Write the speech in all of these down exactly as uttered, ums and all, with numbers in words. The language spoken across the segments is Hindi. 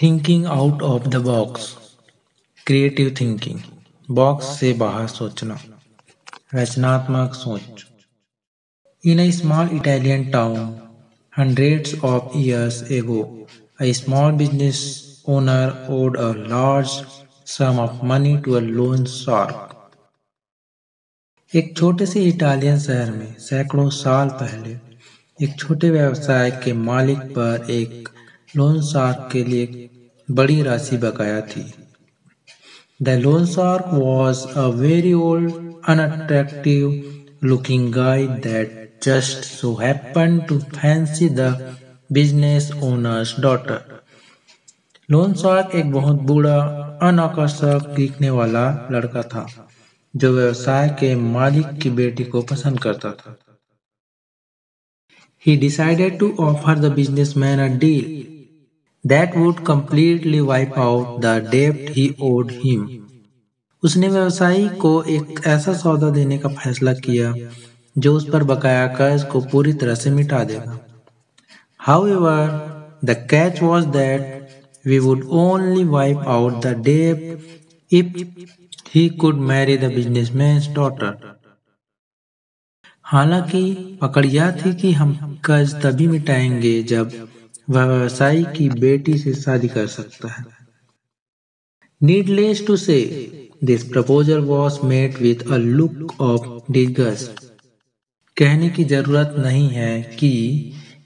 Thinking out of the box, creative thinking, box से बाहर सोचना, रचनात्मक सोच। In a small Italian town hundreds of years ago, a small business owner owed a large sum of money to a loan shark. एक छोटे से इटालियन शहर में सैकड़ों साल पहले एक छोटे व्यवसाय के मालिक पर एक लोन शार्क के लिए बड़ी राशि बकाया थी। The loan shark was a very old, unattractive looking guy that just so happened to fancy the business owner's daughter. Loan shark एक बहुत बूढ़ा, अनाकर्षक दिखने वाला लड़का था जो व्यवसाय के मालिक की बेटी को पसंद करता था। He decided to offer the businessman a deal that would completely wipe out the debt he owed him. उसने व्यवसायी को एक ऐसा सौदा देने का फैसला किया जो उस पर बकाया कर्ज को पूरी तरह से मिटा देगा। However, the catch was that we would only wipe out the debt if he could marry the businessman's daughter. हालांकि पकड़ यह थी कि हम कर्ज तभी मिटाएंगे जब वह व्यवसायी की बेटी से शादी कर सकता है। Needless to say, this proposal was met with a look of disgust. कहने की जरूरत नहीं है कि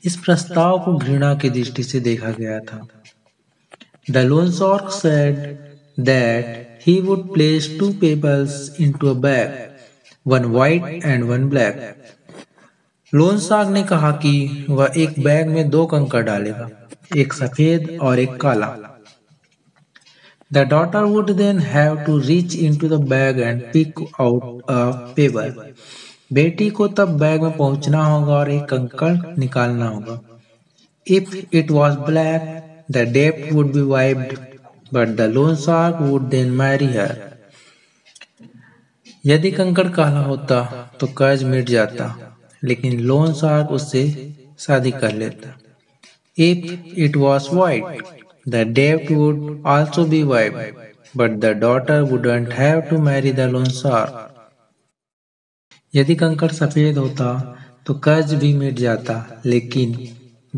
इस प्रस्ताव को घृणा की दृष्टि से देखा गया था। The loan shark said that he would place two pebbles into a bag, one white and one black. Loan shark ने कहा कि वह एक बैग में दो कंकड़ डालेगा, एक सफेद और एक काला। The daughter would then have to reach into the bag and pick out a pebble. बेटी को तब बैग में पहुंचना होगा और एक कंकड़ निकालना होगा। If it was black, the debt would be wiped, but the loan shark would then marry her. यदि कंकड़ काला होता तो कर्ज मिट जाता, लेकिन लोन शार्क उससे शादी कर लेता। If it was white, the debt would also be wiped, but the daughter wouldn't have to marry the loan shark. यदि कंकड़ सफेद होता तो कर्ज भी मिट जाता, लेकिन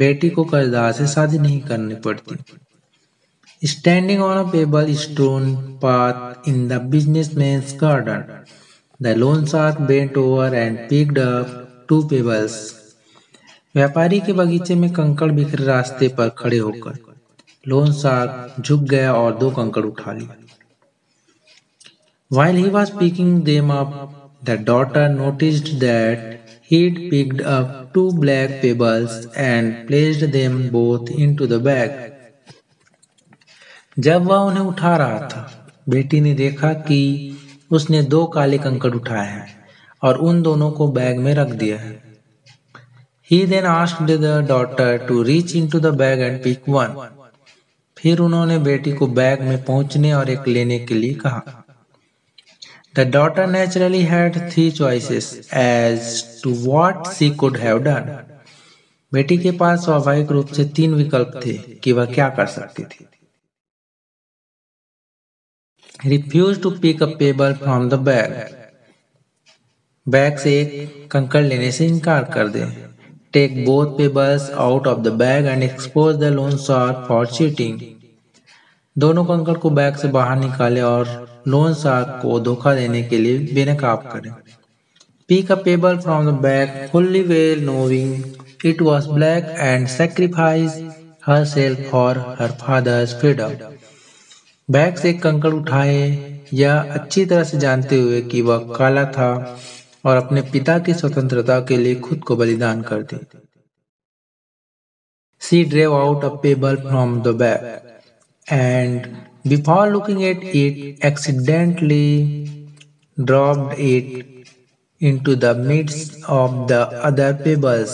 बेटी को कर्जदार से शादी नहीं करनी पड़ती। Standing on a pebble stone path in the businessman's garden, the loan shark bent over and picked up two pebbles. व्यापारी के बगीचे में कंकड़ बिखरे रास्ते पर खड़े होकर लोन शार्क झुक गया और दो कंकड़ उठा लिए। While he was picking them up, the daughter noticed that he'd picked up two black pebbles and placed them both into the bag. जब वह उन्हें उठा रहा था, बेटी ने देखा कि उसने दो काले कंकड़ उठाए हैं और उन दोनों को बैग में रख दिया है। He then asked the daughter to reach into the bag and pick one. फिर उन्होंने बेटी को बैग में पहुंचने और एक लेने के लिए कहा। The daughter naturally had three choices as to what she could have done. बेटी के पास स्वाभाविक रूप से तीन विकल्प थे कि वह क्या कर सकती थी। Refused to pick a pebble from the bag. Bag से एक कंकड़ लेने से इनकार कर दे। Take both pebbles out of the bag and expose the loan shark for cheating. दोनों कंकड़ को बैग से बाहर निकाले और लोन शार्क को धोखा देने के लिए बेनकाब करें। Pick a pebble from the bag, fully well knowing it was black, and sacrifice herself for her father's freedom. Bag से एक कंकड़ उठाए, यह अच्छी तरह से जानते हुए कि वह काला था, और अपने पिता की स्वतंत्रता के लिए खुद को बलिदान कर दी। She drew out a pebble from the bag and before looking at it, accidentally dropped it into the midst of the other pebbles.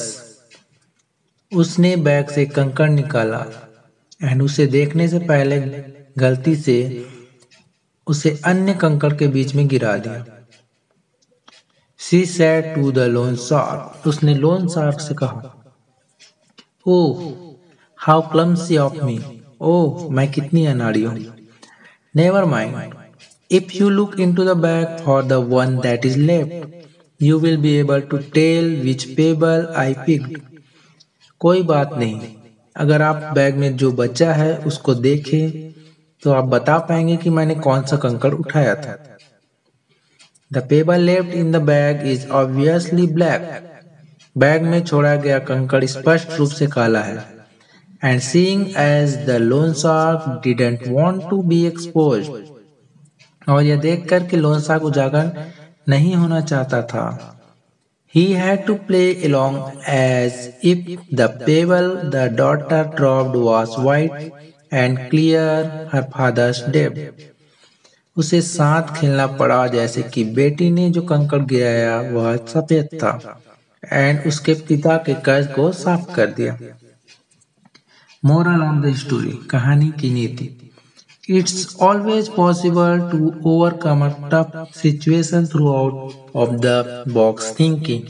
उसने बैग से कंकड़ निकाला एंड उसे देखने से पहले गलती से उसे अन्य कंकड़ के बीच में गिरा दिया। She said to the lone shark, उसने लोन शार्क से कहा, Oh, how clumsy of me! ओह मैं कितनी अनाड़ी हूँ। Never mind, if you look into the bag for the one that is left you will be able to tell which pebble I picked. कोई बात नहीं, अगर आप बैग में जो बचा है उसको देखें तो आप बता पाएंगे कि मैंने कौन सा कंकड़ उठाया था। The pebble left in the bag is obviously black. Bag में छोड़ा गया कंकड़ स्पष्ट रूप से काला है। And seeing as the loan shark didn't want to be exposed, और यह देख कर कि लोन शार्क उजागर नहीं होना चाहता था। He had to play along as if the pebble the daughter dropped was white and clear her father's depth. उसे साथ खेलना पड़ा जैसे कि बेटी ने जो कंकड़ गिराया वह सफेद था एंड उसके पिता के कर्ज को साफ कर दिया। मोरल ऑफ द स्टोरी, कहानी की नीति। It's always possible to overcome a tough situation throughout of the box thinking.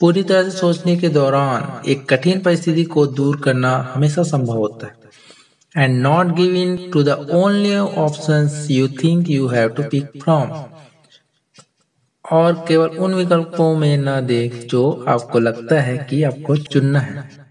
पूरी तरह से सोचने के दौरान एक कठिन परिस्थिति को दूर करना हमेशा संभव होता है। And not giving to the only options you think you have to pick from. और केवल उन विकल्पों में न देख जो आपको लगता है कि आपको चुनना है।